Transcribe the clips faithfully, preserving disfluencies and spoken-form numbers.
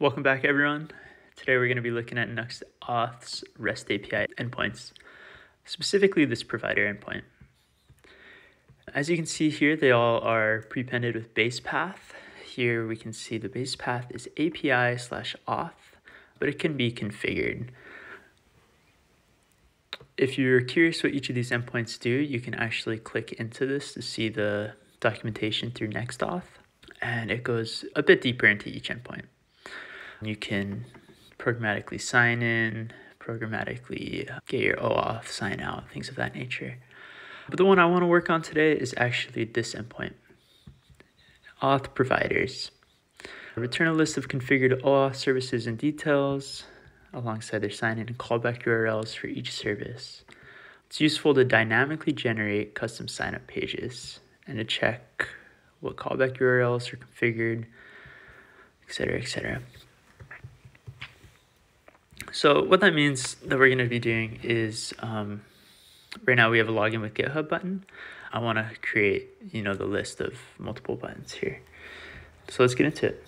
Welcome back, everyone. Today we're going to be looking at NuxtAuth's REST A P I endpoints, specifically this provider endpoint. As you can see here, they all are prepended with base path. Here we can see the base path is A P I slash auth, but it can be configured. If you're curious what each of these endpoints do, you can actually click into this to see the documentation through NextAuth, and it goes a bit deeper into each endpoint. You can programmatically sign in, programmatically get your OAuth, sign out, things of that nature. But the one I want to work on today is actually this endpoint, auth providers. Return a list of configured OAuth services and details alongside their sign-in and callback U R Ls for each service. It's useful to dynamically generate custom sign-up pages and to check what callback U R Ls are configured, et cetera, et cetera. So what that means that we're going to be doing is, um, right now we have a login with GitHub button. I want to create, you know, the list of multiple buttons here. So let's get into it.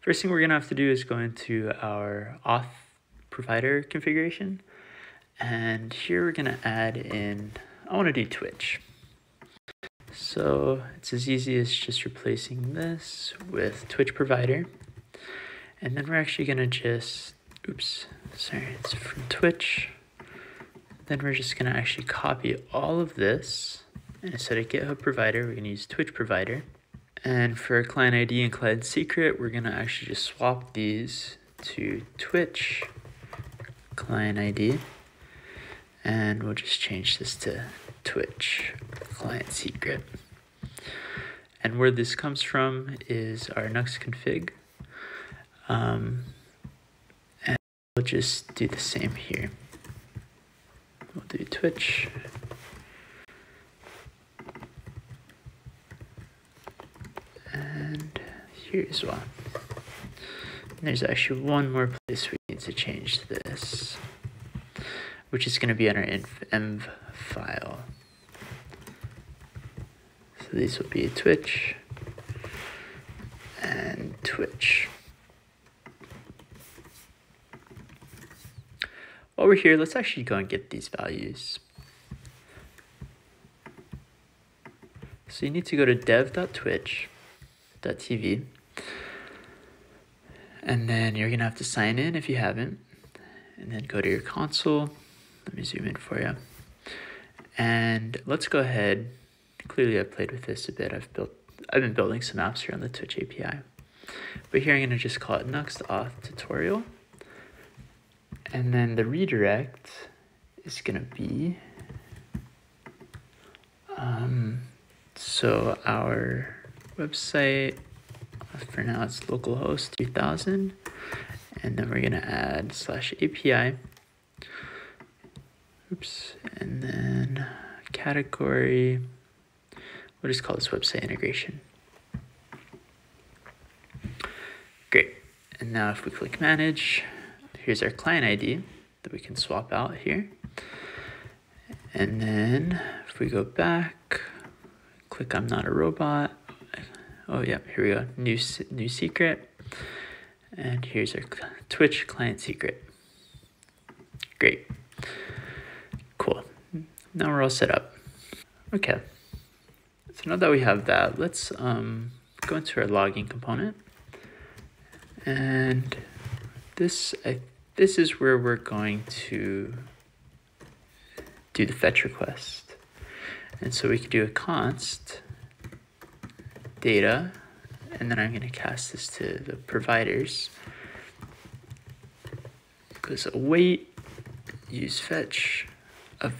First thing we're going to have to do is go into our auth provider configuration. And here we're going to add in, I want to do Twitch. So it's as easy as just replacing this with Twitch provider. And then we're actually going to just, oops, sorry, it's from Twitch. Then we're just going to actually copy all of this. And instead of GitHub provider, we're going to use Twitch provider. And for client I D and client secret, we're going to actually just swap these to Twitch client I D. And we'll just change this to Twitch client secret. And where this comes from is our Nuxt config. Um, and we'll just do the same here. We'll do Twitch. And here as well. And there's actually one more place we need to change this, which is going to be in our env file. So these will be Twitch and Twitch. While we're here, let's actually go and get these values. So you need to go to dev dot twitch dot t v, and then you're going to have to sign in if you haven't, and then go to your console. Let me zoom in for you. And let's go ahead. Clearly I've played with this a bit. I've built, I've been building some apps here on the Twitch A P I. But here I'm going to just call it NuxtAuthTutorial. And then the redirect is going to be, um, so our website, for now it's localhost three thousand. And then we're going to add slash A P I. Oops, and then category, we'll just call this website integration. Great, and now if we click manage, here's our client I D that we can swap out here. And then if we go back, click I'm not a robot. Oh yeah, here we go, new, new secret. And here's our Twitch client secret. Great. Cool. Now we're all set up. Okay. So now that we have that, let's um, go into our login component. And this, I, this is where we're going to do the fetch request. And so we can do a const data. And then I'm going to cast this to the providers. It goes await, use fetch of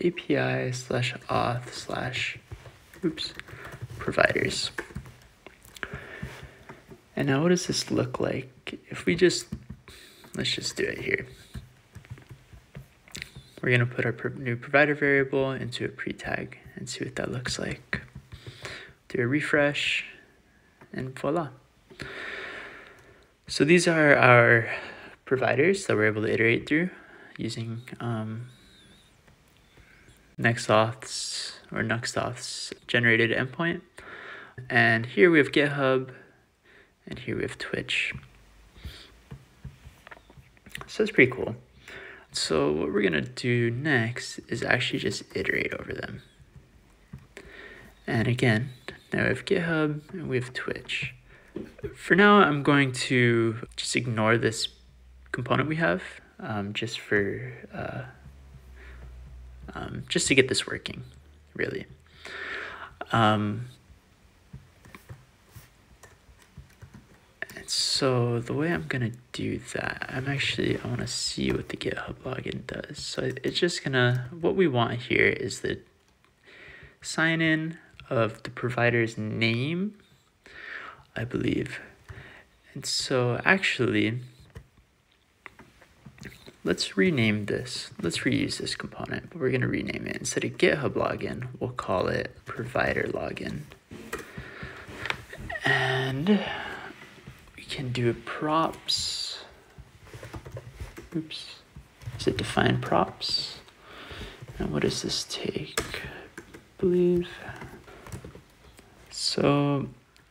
A P I slash auth slash, oops, providers. And now what does this look like? If we just, let's just do it here. We're going to put our new provider variable into a pre-tag and see what that looks like. Do a refresh. And voila. So these are our providers that we're able to iterate through using um, NextAuth's or NuxtAuth's generated endpoint. And here we have GitHub, and here we have Twitch. So it's pretty cool. So what we're gonna do next is actually just iterate over them. And again, now we have GitHub and we have Twitch. For now, I'm going to just ignore this component we have um, just for, uh, um, just to get this working, really. Um, and so the way I'm gonna do that, I'm actually, I wanna see what the GitHub login does. So it's just gonna, what we want here is the sign in of the provider's name, I believe. And so actually, let's rename this. Let's reuse this component, but we're gonna rename it. Instead of GitHub login, we'll call it provider login. And we can do a props. Oops, is it define props? And what does this take? I believe. So,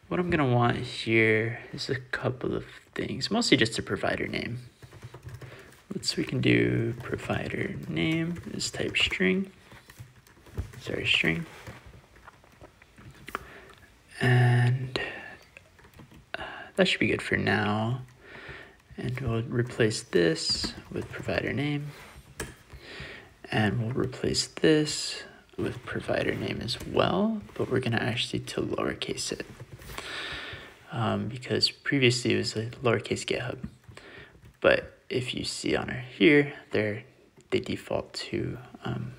what I'm gonna want here is a couple of things, mostly just a provider name. Let's, we can do provider name is type string, sorry, string. And uh, that should be good for now. And we'll replace this with provider name. And we'll replace this with provider name as well, but we're gonna actually to lowercase it um, because previously it was a lowercase GitHub, but if you see on our here, they're they default to um,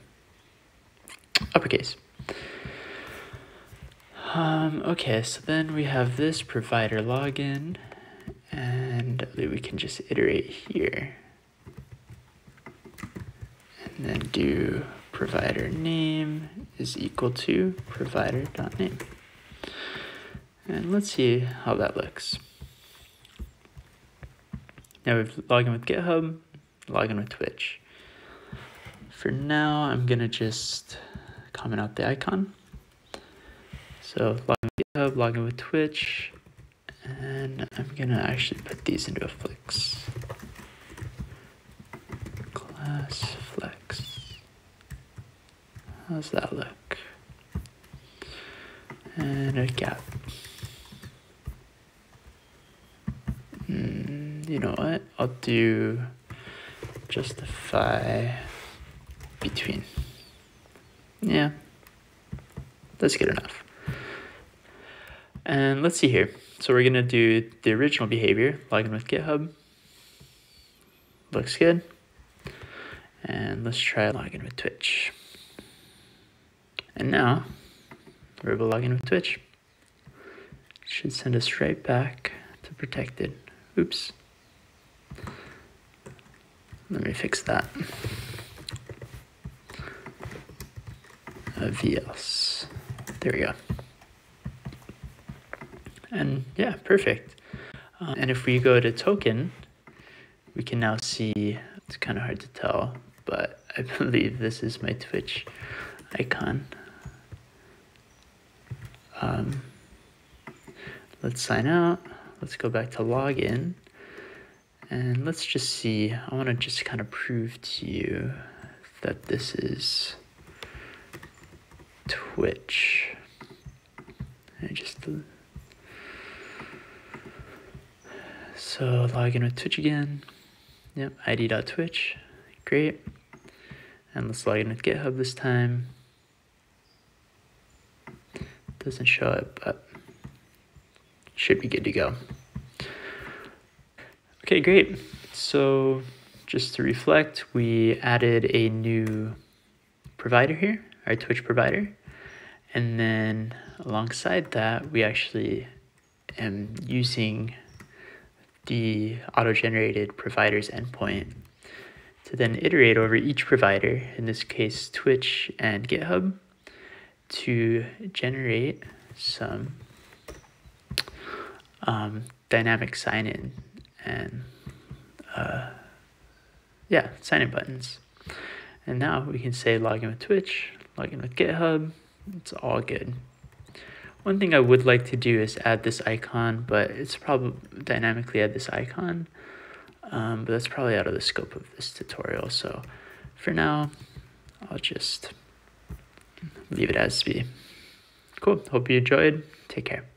uppercase. Um, okay, so then we have this provider login, and we can just iterate here, and then do provider name is equal to provider.name. And let's see how that looks. Now we've logged in with GitHub, logged in with Twitch. For now, I'm gonna just comment out the icon. So log in with GitHub, log in with Twitch, and I'm gonna actually put these into a flex. Class flex. How's that look? And a gap. Mm, you know what? I'll do justify between. Yeah, that's good enough. And let's see here. So we're gonna do the original behavior, login with GitHub. Looks good. And let's try login with Twitch. And now, we're able to log in with Twitch. It should send us right back to protected. Oops. Let me fix that. A V L S. There we go. And yeah, perfect. Um, and if we go to token, we can now see, it's kind of hard to tell, but I believe this is my Twitch icon. Um, let's sign out. Let's go back to login, and let's just see. I want to just kind of prove to you that this is Twitch. I just so login with Twitch again. Yep, I D.twitch. Great. And let's log in with GitHub this time. Doesn't show it, but should be good to go. Okay, great. So just to reflect, we added a new provider here, our Twitch provider. And then alongside that, we actually am using the auto-generated provider's endpoint to then iterate over each provider, in this case, Twitch and GitHub, to generate some um, dynamic sign-in and uh, yeah, sign-in buttons. And now we can say login with Twitch, login with GitHub, it's all good. One thing I would like to do is add this icon, but it's probably dynamically add this icon. um, but that's probably out of the scope of this tutorial. So for now, I'll just leave it as be. Cool. Hope you enjoyed. Take care.